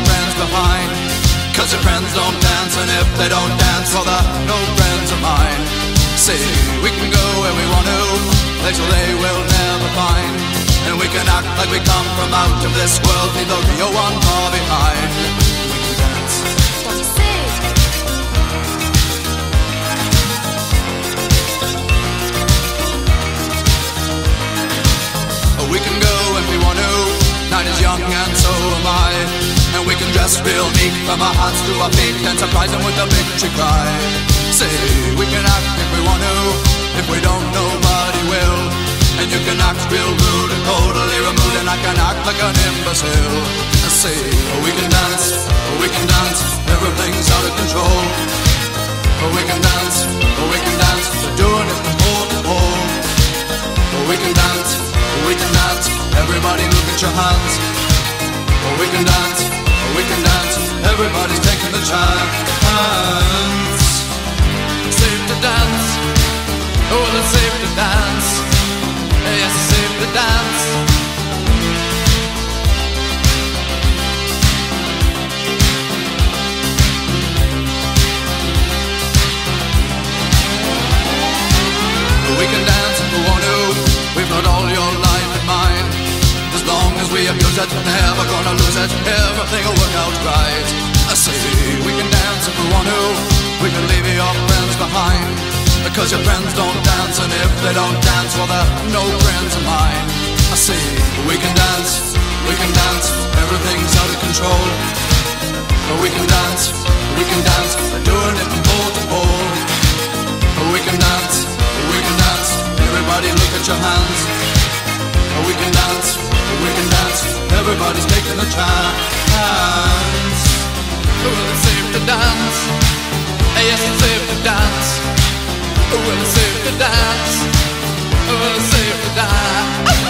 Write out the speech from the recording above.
friends behind, cause your friends don't dance, and if they don't dance, well, they're no friends of mine. See, we can go where we want to, places they will never find, and we can act like we come from out of this world, leave the real one far behind. We can go if we want to, night is young and so am I, and we can dress real neat from our hearts to our feet and surprise them with a victory cry. See, we can act if we want to, if we don't nobody will, and you can act real rude and totally removed, and I can act like an imbecile. See, we can dance, everything's out of control. We can dance, we're doing it from pole to pole. We can dance, everybody look at your hands. We can dance, everybody's taking the chance. Safe to dance, well it's safe to dance, yes it's safe to dance. We can dance if we want to, we've got all your life and mine. As long as we abuse it, never gonna lose it, everything will work out right. I see, we can dance if we want to, we can leave your friends behind, because your friends don't dance, and if they don't dance, well they're no friends of mine. I see, we can dance, everything's out of control. We can dance, we're doing it from pole to pole. We can dance, everybody look at your hands. We can dance, everybody's taking a chance. Well, it's safe to dance, yes it's safe to dance. Well, it's safe to dance, well, it's safe to dance.